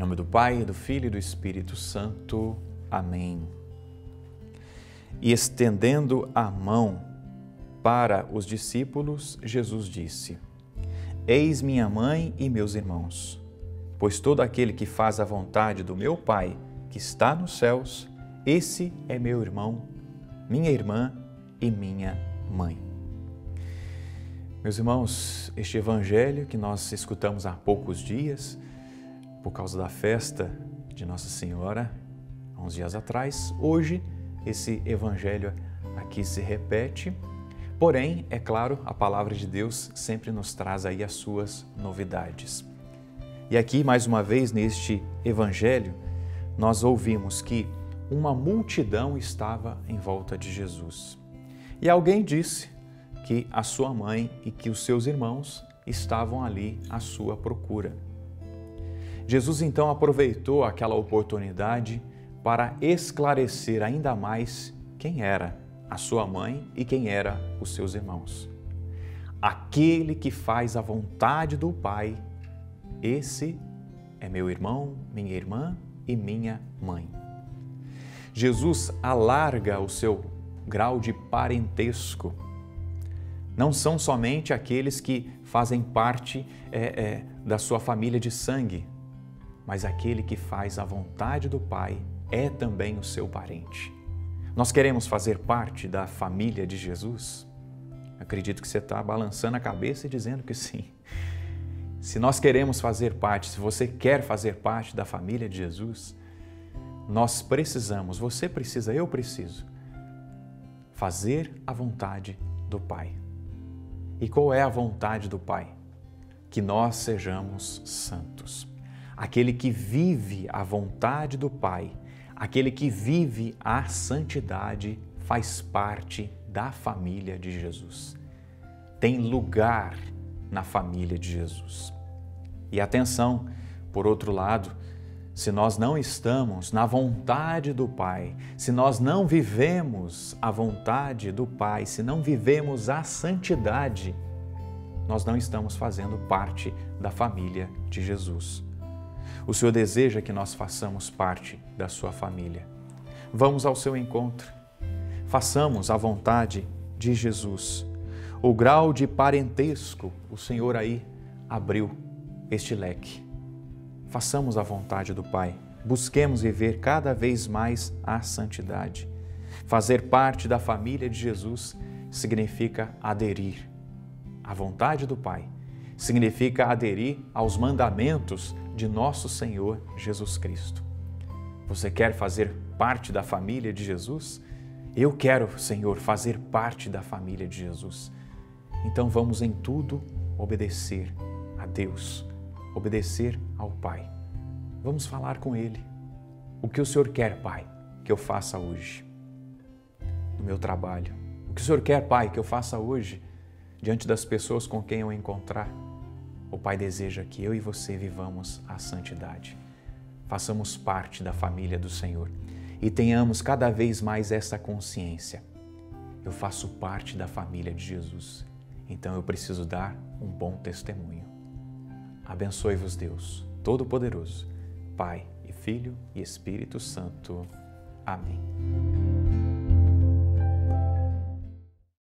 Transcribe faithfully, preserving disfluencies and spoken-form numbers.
Em nome do Pai, do Filho e do Espírito Santo. Amém. E estendendo a mão para os discípulos, Jesus disse: Eis minha mãe e meus irmãos, pois todo aquele que faz a vontade do meu Pai, que está nos céus, esse é meu irmão, minha irmã e minha mãe. Meus irmãos, este evangelho que nós escutamos há poucos dias, por causa da festa de Nossa Senhora, há uns dias atrás, hoje esse evangelho aqui se repete, porém, é claro, a palavra de Deus sempre nos traz aí as suas novidades. E aqui, mais uma vez, neste evangelho, nós ouvimos que uma multidão estava em volta de Jesus. E alguém disse que a sua mãe e que os seus irmãos estavam ali à sua procura. Jesus então aproveitou aquela oportunidade para esclarecer ainda mais quem era a sua mãe e quem era os seus irmãos. Aquele que faz a vontade do Pai, esse é meu irmão, minha irmã e minha mãe. Jesus alarga o seu grau de parentesco. Não são somente aqueles que fazem parte é, é, da sua família de sangue, mas aquele que faz a vontade do Pai é também o seu parente. Nós queremos fazer parte da família de Jesus? Acredito que você está balançando a cabeça e dizendo que sim. Se nós queremos fazer parte, se você quer fazer parte da família de Jesus, nós precisamos, você precisa, eu preciso, fazer a vontade do Pai. E qual é a vontade do Pai? Que nós sejamos santos. Aquele que vive a vontade do Pai, aquele que vive a santidade, faz parte da família de Jesus. Tem lugar na família de Jesus. E atenção, por outro lado, se nós não estamos na vontade do Pai, se nós não vivemos a vontade do Pai, se não vivemos a santidade, nós não estamos fazendo parte da família de Jesus. O Senhor deseja que nós façamos parte da sua família. Vamos ao seu encontro. Façamos a vontade de Jesus. O grau de parentesco, o Senhor aí abriu este leque. Façamos a vontade do Pai. Busquemos viver cada vez mais a santidade. Fazer parte da família de Jesus significa aderir à vontade do Pai. Significa aderir aos mandamentos de nosso Senhor Jesus Cristo. Você quer fazer parte da família de Jesus? Eu quero, Senhor, fazer parte da família de Jesus. Então vamos em tudo obedecer a Deus, obedecer ao Pai. Vamos falar com Ele. O que o Senhor quer, Pai, que eu faça hoje no meu trabalho? O que o Senhor quer, Pai, que eu faça hoje diante das pessoas com quem eu encontrar? O Pai deseja que eu e você vivamos a santidade. Façamos parte da família do Senhor e tenhamos cada vez mais essa consciência. Eu faço parte da família de Jesus, então eu preciso dar um bom testemunho. Abençoe-vos Deus Todo-Poderoso, Pai e Filho e Espírito Santo. Amém.